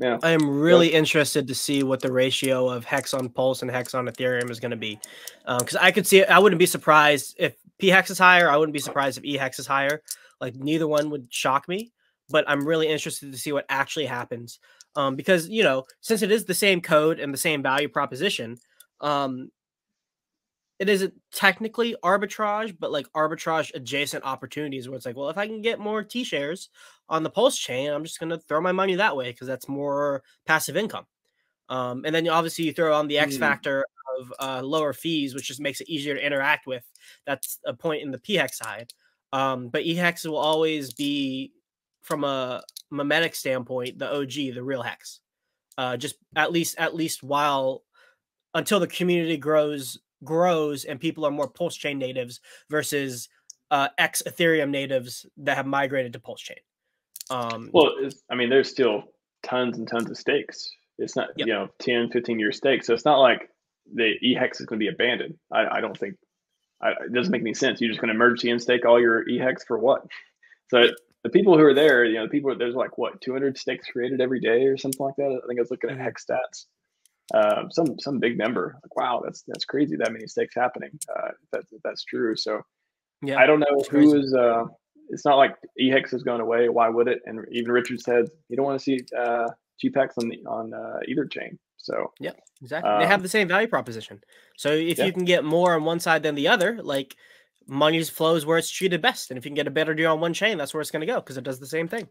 Yeah. I am really interested to see what the ratio of Hex on Pulse and Hex on Ethereum is going to be. Because I could see it. I wouldn't be surprised if PHEX is higher. I wouldn't be surprised if EHEX is higher. Like, neither one would shock me. But I'm really interested to see what actually happens. Because, you know, since it is the same code and the same value proposition, it isn't technically arbitrage, but like arbitrage adjacent opportunities where it's like, well, if I can get more T-shares on the Pulse chain, I'm just going to throw my money that way because that's more passive income. And then obviously you throw on the X factor of lower fees, which just makes it easier to interact with. That's a point in the PHEX side. But EHEX will always be, from a memetic standpoint, the OG, the real Hex. Just at least while until the community grows and people are more Pulse Chain natives versus ex Ethereum natives that have migrated to Pulse Chain. Well, I mean, there's still tons and tons of stakes. It's not, you know, 10, 15-year stakes. So it's not like the EHEX is going to be abandoned. I don't think it doesn't make any sense. You're just going to merge the end stake all your EHEX for what? So the people who are there, you know, the people, there's like what, 200 stakes created every day or something like that. I think I was looking at Hex stats. Some big number. Like, wow, that's crazy. That many stakes happening. That's true. So, yeah, I don't know who is. It's not like EHEX is going away. Why would it? And even Richard said you don't want to see GPex on either chain. So yeah, exactly. They have the same value proposition. So if you can get more on one side than the other, like money flows where it's treated best, and if you can get a better deal on one chain, that's where it's going to go because it does the same thing.